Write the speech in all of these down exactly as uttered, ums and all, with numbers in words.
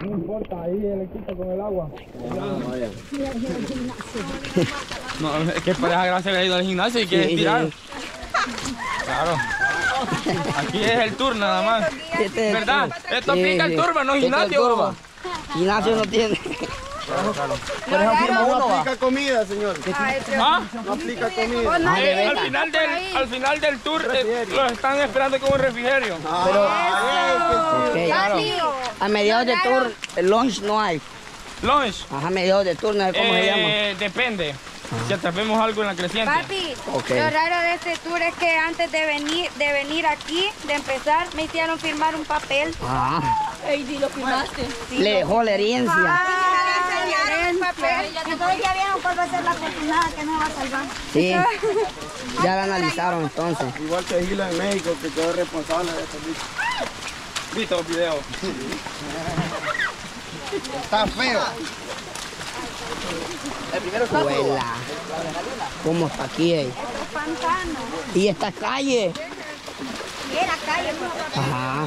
Y no importa, ahí le quita con el agua. Ah, vaya. No, es que para esa gracia que ha ido al gimnasio y quiere estirar. Claro. Aquí es el tour nada más. ¿Verdad? Esto aplica el turba, no gimnasio. Gimnasio no tiene. Claro, claro. Por ejemplo, uno no aplica comida, señor. ¿Ah? No aplica comida. No, eh, al, final del, al final del tour eh, los están esperando con un refrigerio. Ah, pero, ah, okay, claro. A mediados de tour, el lunch no hay. ¿Lunch? Ajá, a mediados de tour, no sé cómo eh, se llama. Depende. Si atrapemos algo en la creciente. Papi, okay. Lo raro de este tour es que antes de venir, de venir aquí, de empezar, me hicieron firmar un papel. Ah. Ey, si lo firmaste. Sí, le dejó la herencia. Ah, sí, me enseñaron el papel. Entonces ya vieron cuál va a ser la oportunidad que nos va a salvar. Sí, ya la analizaron entonces. Igual que Julio en México, que quedó responsable de este bicho. ¿Viste los videos? Está feo. El primero que vuela. ¿Cómo está aquí? Eh? Y esta calle. Y era calle. Ajá.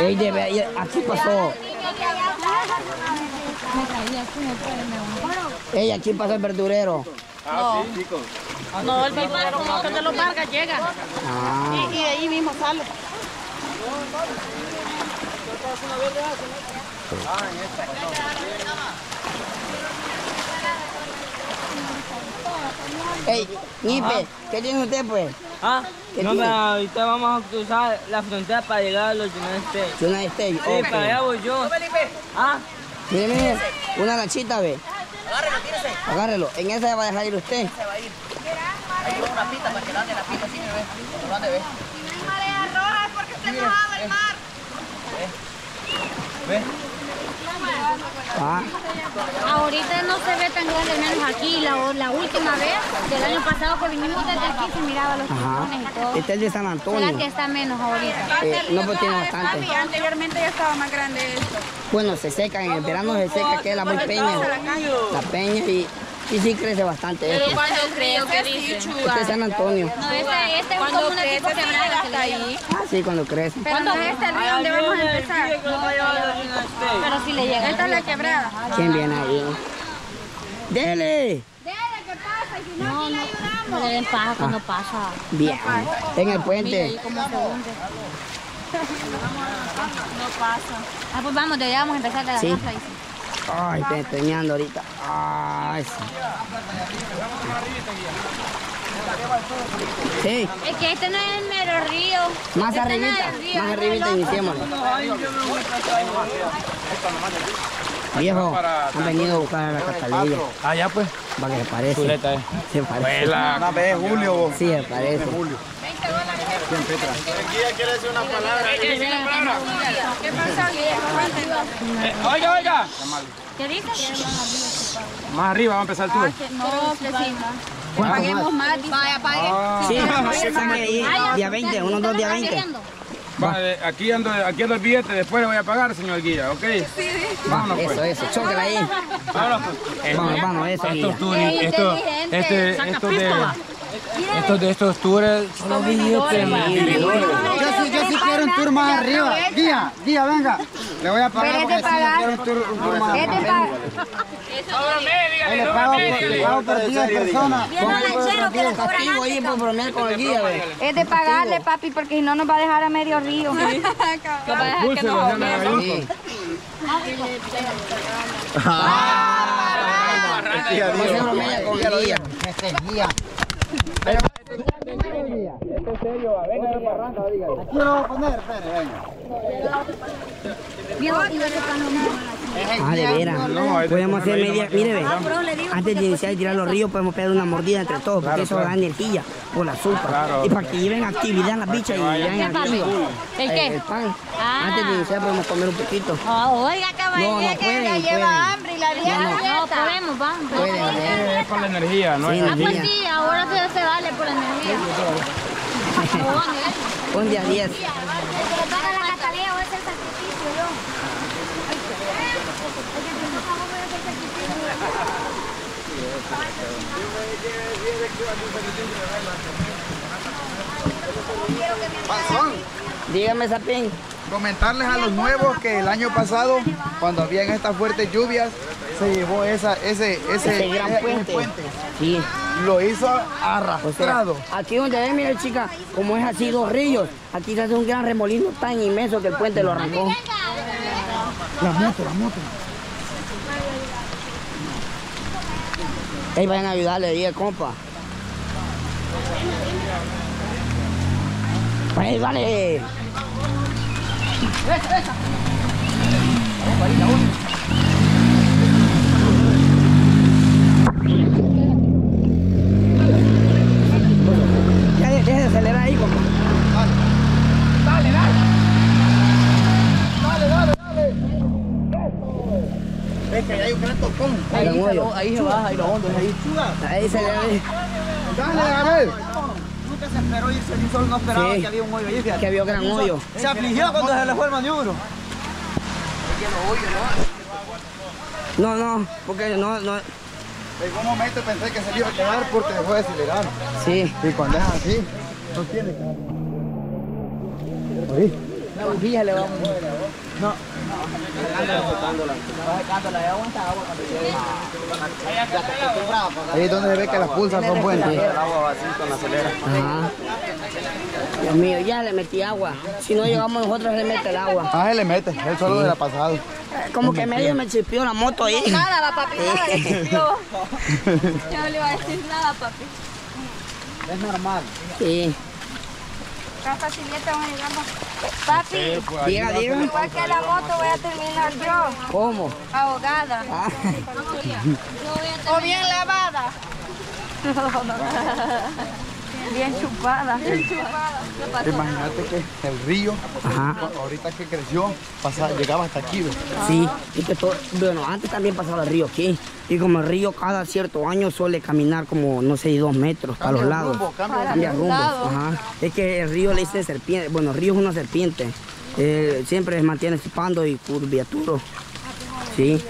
Ey, debe, aquí pasó. Ey, aquí pasó el verdurero. Ah, sí, chicos. No, el verdurero como que de los Vargas llega. Ah. Y, y ahí mismo sale. Ey, Nipe, ¿qué tiene usted pues? Ah, no, pero ahorita vamos a cruzar la frontera para llegar a los United States. United States, ok. Sí, para allá voy yo. Ah, mire, mire, una ganchita, ve. Agárrelo, tírese. Agárrelo, en esa va a dejar ir usted. Se va a ir. Ahí lleva una pita para que lo ande la pita, sí, ve. Lo ande, ve. Se mojaba el mar. ¿Ve? ¿Ve? Ah. Ahorita no se ve tan grande, menos aquí. La, la última vez, del año pasado que vinimos desde aquí, se miraba los tiburones y todo. Este es de San Antonio. Será que está menos ahorita. Eh, no, pues tiene bastante. Papi, anteriormente ya estaba más grande esto. Bueno, se seca, en el verano se seca, que es la muy peña. La peña y... Y sí crece bastante esto. Pero cuando creo que dice. Este es San Antonio. No, este, este es como una tipo quebrada hasta ahí. Ah, sí, cuando crece. Pero ¿cuándo es este río donde vamos a empezar? Pero si le llega. Esta es la quebrada. ¿Quién viene ahí? ¡Dele! ¡Dele, que pasa! Y si no, aquí le ayudamos. No le den paja cuando pasa. Bien. En el puente. Ahí como se hunde. No pasa. Ah, pues vamos, ya vamos a empezar de la casa. Ay, estoy empeñando ahorita. Ay, sí. Sí. Es que este no es el mero río. Más este arribita, no río, más arribita iniciémosle. Viejo, han venido a buscar a la castalilla. Ah, ya pues. Va que se parece. Chuleta, eh. Se parece. Una vez Julio. Sí, se parece. Guía quiere decir una palabra. ¿Qué pasa, Guía? Oiga, oiga. ¿Qué dices? Más arriba va a empezar el tour. No, que sí. Paguemos más. Vaya, pague. Día veinte, unos dos días veinte. Vale, aquí ando, aquí ando el billete, después le voy a pagar, señor guía, ¿ok? Sí, sí. Vámonos pues. Eso, eso, chóquela ahí. Vámonos pues. Vamos, vamos, eso, guía. Esto, este, esto de... Estos de estos tours son los billetes. Yo sí, yo sí quiero un tour más arriba. Guía, guía, venga. Le voy a pagar porque sí, yo quiero un tour, un tour más arriba. Le pago, le pago por diez personas. Castigo ahí por bromear con el guía, ve. Es de pagarle, papi, porque si no nos va a dejar a medio río. Nos va a dejar que nos ahoguemos. ¡Ah! No se bromea con el guía. Este es guía. Venga, este es serio, venga la barranca, dígale. Aquí lo voy a poner, espere, venga. Ah, de veras. Podemos hacer media, mire, ve. Antes de iniciar y tirar los ríos, podemos pegar una mordida entre todos, porque eso da energía por la sopa. Y para que lleven actividad las bichas y vayan al río. ¿El qué? El pan. Antes de iniciar podemos comer un poquito. Oiga, caballero, que la lleva hambre y la dieta. No, podemos, vamos. Es por la energía, ¿no? Ah, pues sí, ahora se vale por la energía. Un día diez. Para la catalea voy a hacer sacrificio yo. El que empezó a mover es el sacrificio. Dígame, Sapín. Comentarles a los nuevos que el año pasado, cuando habían estas fuertes lluvias, se llevó esa, ese, ese, ese gran ese, puente. puente. Sí. Lo hizo arrastrado. O sea, aquí donde ven, mira, chica, como es así, dos ríos. Aquí se hace un gran remolino tan inmenso que el puente lo arrancó. La moto, la moto. Ahí vayan a ayudarle, dije, compa. Ahí, vale. Esa, esa. Ya, deja de acelerar ahí, compa. Dale, dale. Dale, dale, dale. Es que hay un gran tocón. Ahí, ahí, se, lo, ahí se baja, ahí lo hondo, ahí. Ahí se le ve. Dale, dale. Se esperó irse el sol, no esperaba sí, que había un hoyo ahí. Que había un gran hoyo. Se afligió cuando se le fue el maniobro. No, no, porque no, no. En un momento pensé que se le iba a quedar porque dejó de acelerar. Sí. Y cuando es así, no tiene que. Oí. La bujía le va a mover. No. No. Ahí es donde se ve que las pulsas son buenas. El agua así con la acelera. Dios mío, ya le metí agua. Si no llegamos nosotros, le mete el agua. Ah, él le mete. Él solo sí. se la ha pasado. Como que medio me chispió la moto ahí. Nada, la papi, nada le chispió. Yo no le iba a decir nada, papi. Es normal. Sí. Tan facilita vamos llegando. Papi, sí, pues, diga, diga. Igual que la moto voy a terminar yo. ¿Cómo? Ahogada. Ah. O bien lavada. No, no. Bien chupada. Bien chupada. Imagínate que el río, ajá, ahorita que creció, pasaba, llegaba hasta aquí. ¿Ves? Sí, y que todo, bueno, antes también pasaba el río aquí. Y como el río cada cierto año suele caminar como, no sé, dos metros para los lados. Rumbo, cambia, cambia rumbo. Ajá. Es que el río le dice serpiente, bueno, el río es una serpiente. Eh, siempre mantiene chupando y curviaturo. Sí.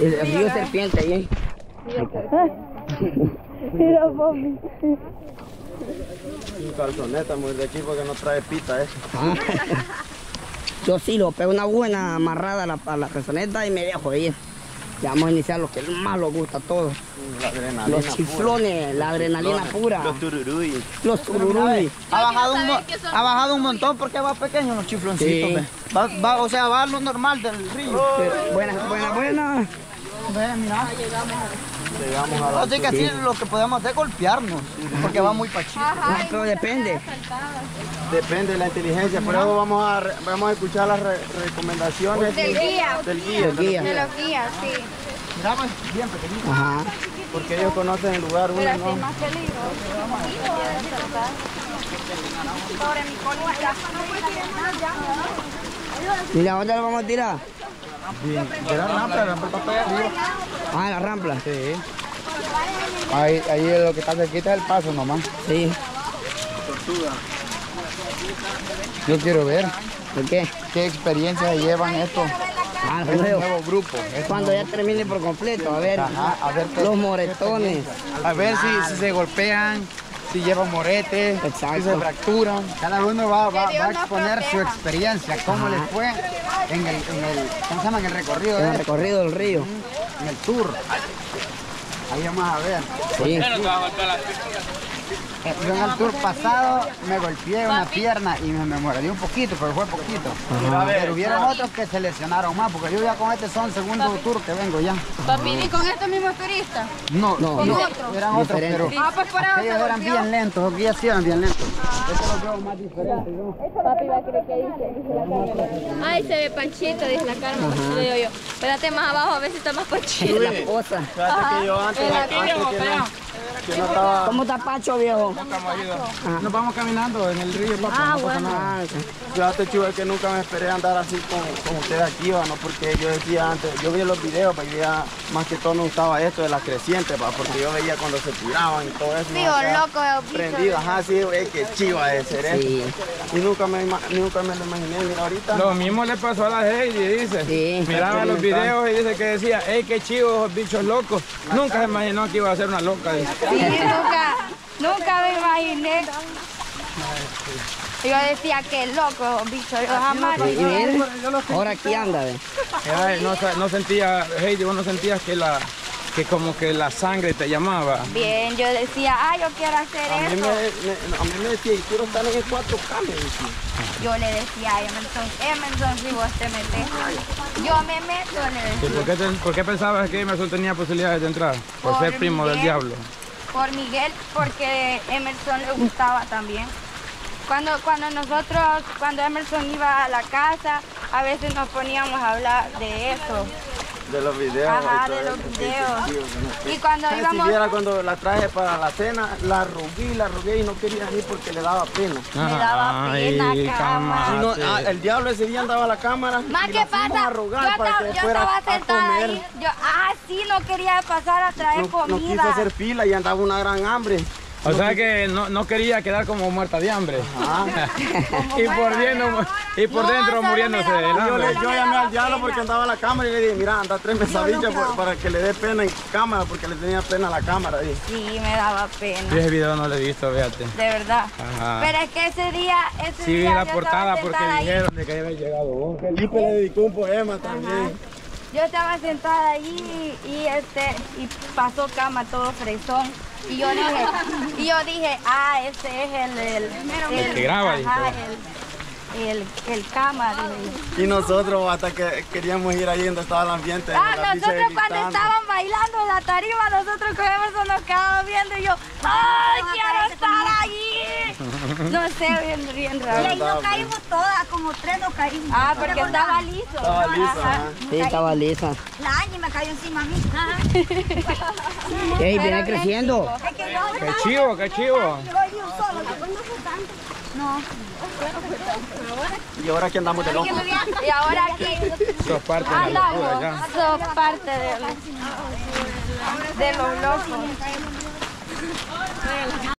El, el río es serpiente ahí. ¿Eh? Mira, papi. Un calzoneta muy de aquí porque no trae pita eso. Ah. Yo sí lo pego una buena amarrada a la, a la calzoneta y me dejo ir. Ya vamos a iniciar lo que más nos gusta a todos. La adrenalina Los chiflones, pura. la adrenalina los pura. Los tururuy. Los tururuy. Ha bajado, un, ha bajado un montón porque va pequeño los chifloncitos. Sí. Va, va, o sea, va a lo normal del río. Oh. Buena, buena, buena. Ve, mira. Llegamos a la Así que así sí. lo que podemos hacer es golpearnos, porque va muy pachito. Ajá, pero depende. Depende de la inteligencia, por eso vamos a, re, vamos a escuchar las re, recomendaciones del de, guía. Del guía, de, guía. de los guías, sí. Mira, bien pequeñito. Ajá. Porque ellos conocen el lugar, uno, Pero no. es más peligroso. Pobre Nicole, está. ¿Y la otra la vamos a tirar? Sí. Era rampla, rampla para allá arriba. Ah, la rampla. Sí. Ahí, ahí lo que está cerquita es el paso nomás. Sí. Tortuga. Yo quiero ver. ¿Por qué? ¿Qué experiencias llevan estos? Ah, este nuevo grupo. Este Cuando nuevo. ya termine por completo, a ver, Ajá, a ver los moretones. A ver si, si se golpean. Si llevan moretes, si se fracturan, cada uno va, va, va a exponer su experiencia, cómo Ajá. les fue en el, en el, ¿cómo se llama? En el recorrido. En el recorrido del río. En el tour. Ahí vamos a ver. Sí. Yo en el tour pasado me golpeé una pierna y me, me morí un poquito, pero fue poquito. Ajá. Pero hubieron otros que se lesionaron más, porque yo ya con este son segundo Papi. tour que vengo ya. Papi, ¿y con estos mismos turistas? No, no, ¿Con no otros? eran otros, pero ah, pues ellos eran bien lentos, los guías sí eran bien lentos. Ah. Estos los veo más diferentes. ¿No? Papi va a creer que dice, dice la Carmen. Ay, se ve Panchito, dice la Carmen. Le digo yo, espérate más abajo a ver si está más Panchito. La cosa. Ajá. Ajá. Yo antes, antes, antes, estaba... Como tapacho, viejo. Nos vamos caminando en el río, papá. Ah, no bueno. Nada. Yo te chuve que nunca me esperé andar así con, con ustedes aquí, ¿no? Porque yo decía antes, yo vi los videos, pero ya más que todo no gustaba esto de las crecientes, ¿va? Porque yo veía cuando se tiraban y todo eso. Digo, loco, prendido, ajá, sí, es que chiva de ser eso. Sí. Y nunca me, nunca me lo imaginé, mira, ahorita... Lo mismo le pasó a la Heidi, dice. Sí. Miraba los videos y dice que decía, ey, qué chivo esos bichos locos. Nunca se imaginó que iba a ser una loca. Dice. Sí, nunca, nunca me imaginé. Yo decía que loco, bicho, yo jamás. Ahora aquí anda, ¿ves? No, no sentía, Heidi, vos no sentías que la, que como que la sangre te llamaba. Bien, yo decía, ah, yo quiero hacer a eso. Mí me, me, a mí me decía, quiero estar en el cuatro cambios. Yo le decía a Emerson, Emerson, si vos te metes, yo me meto, le decía. ¿Y por qué, te, por qué pensabas que Emerson tenía posibilidades de entrar? Por, por ser primo Miguel, del diablo. Por Miguel, porque Emerson le gustaba también. Cuando, cuando nosotros, cuando Emerson iba a la casa, a veces nos poníamos a hablar de eso. De los videos. Ajá, de los videos. Y cuando íbamos... Si viera cuando la traje para la cena, la rogué, la rogué y no quería ir porque le daba pena. Me daba pena, cámara. El diablo ese día andaba a la cámara. Más que pasa, yo estaba sentada ahí. Ah, sí, no quería pasar a traer comida. No quise hacer fila y andaba una gran hambre. O sea que no, no quería quedar como muerta de hambre. Y por, viendo, y por no, dentro muriéndose de hambre. Yo, le, yo llamé al diablo porque andaba a la cámara y le dije, mira, anda tres mesadillas no, no, para que le dé pena en cámara, porque le tenía pena a la cámara. Y... Sí, me daba pena. Yo ese video no lo he visto, fíjate. De verdad. Ajá. Pero es que ese día, ese sí, día vi la yo portada porque dijeron de que había llegado vos. Felipe le dedicó un poema también. Ajá. Yo estaba sentada allí y, y, este, y pasó cama todo fresón. Y yo dije, y yo dije ah, ese es el... El, el, el que graba. Ajá, el, el, el cámara. Y nosotros hasta que queríamos ir ahí donde estaba el ambiente. Ah, nosotros cuando estaban bailando en la tarima, nosotros con Emerson nos quedábamos viendo y yo, ¡ay, quiero estar allí! No sé, bien, bien raro. Y ahí nos caímos todas, como tres nos caímos. Ah, porque estaba liso. Estaba lisa. Sí, estaba lisa. La Añi me cayó encima a mí. ¡Ey, viene creciendo! ¡Qué chivo, qué chivo! No. Y ahora que andamos de loco. Y ahora que... Sos parte de la locura ya. Sos parte de los locos.